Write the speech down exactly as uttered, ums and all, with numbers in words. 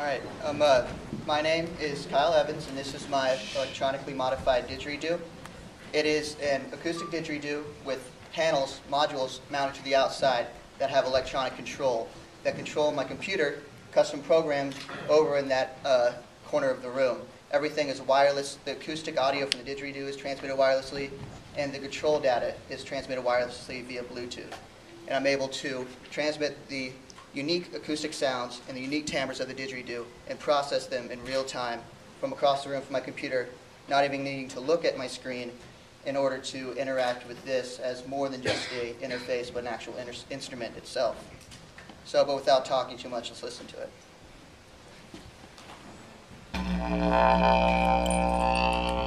All right. Um, uh, my name is Kyle Evans, and this is my electronically modified didgeridoo. It is an acoustic didgeridoo with panels, modules mounted to the outside that have electronic control that control my computer, custom programs over in that uh, corner of the room. Everything is wireless. The acoustic audio from the didgeridoo is transmitted wirelessly, and the control data is transmitted wirelessly via Bluetooth. And I'm able to transmit the unique acoustic sounds and the unique timbres of the didgeridoo and process them in real time from across the room from my computer, not even needing to look at my screen in order to interact with this as more than just an interface, but an actual instrument itself. So, but without talking too much, let's listen to it.